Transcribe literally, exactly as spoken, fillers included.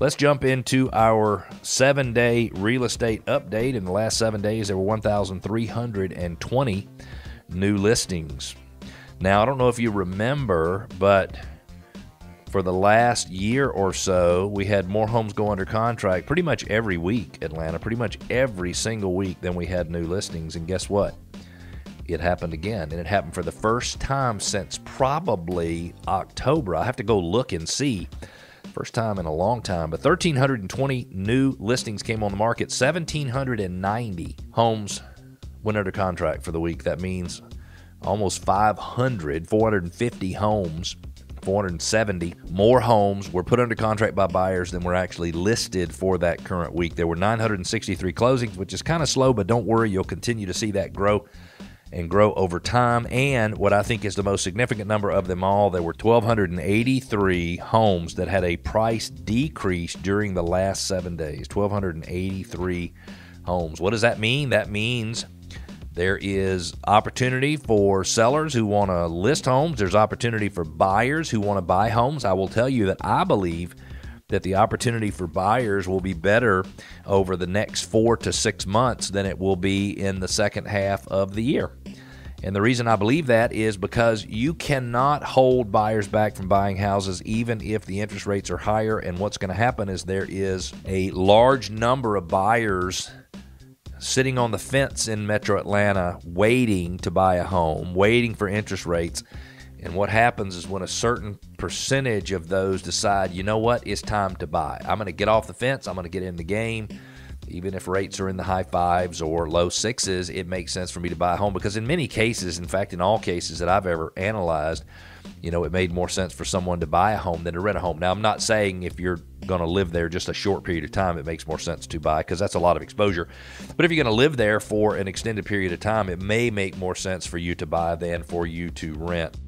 Let's jump into our seven-day real estate update. In the last seven days, there were one thousand three hundred twenty new listings. Now, I don't know if you remember, but for the last year or so, we had more homes go under contract pretty much every week, Atlanta, pretty much every single week than we had new listings. And guess what? It happened again, and it happened for the first time since probably October. I have to go look and see. First time in a long time. But one thousand three hundred twenty new listings came on the market. one thousand seven hundred ninety homes went under contract for the week. That means almost five hundred, four hundred fifty homes, four hundred seventy more homes were put under contract by buyers than were actually listed for that current week. There were nine hundred sixty-three closings, which is kind of slow, but don't worry, you'll continue to see that grow and grow over time. And what I think is the most significant number of them all, there were one thousand two hundred eighty-three homes that had a price decrease during the last seven days. one thousand two hundred eighty-three homes. What does that mean? That means there is opportunity for sellers who want to list homes. There's opportunity for buyers who want to buy homes. I will tell you that I believe that the opportunity for buyers will be better over the next four to six months than it will be in the second half of the year. And the reason I believe that is because you cannot hold buyers back from buying houses even if the interest rates are higher. And what's going to happen is there is a large number of buyers sitting on the fence in Metro Atlanta waiting to buy a home, waiting for interest rates. And what happens is when a certain percentage of those decide, you know what, it's time to buy. I'm going to get off the fence. I'm going to get in the game. Even if rates are in the high fives or low sixes, it makes sense for me to buy a home because in many cases, in fact, in all cases that I've ever analyzed, you know, it made more sense for someone to buy a home than to rent a home. Now, I'm not saying if you're going to live there just a short period of time, it makes more sense to buy because that's a lot of exposure. But if you're going to live there for an extended period of time, it may make more sense for you to buy than for you to rent.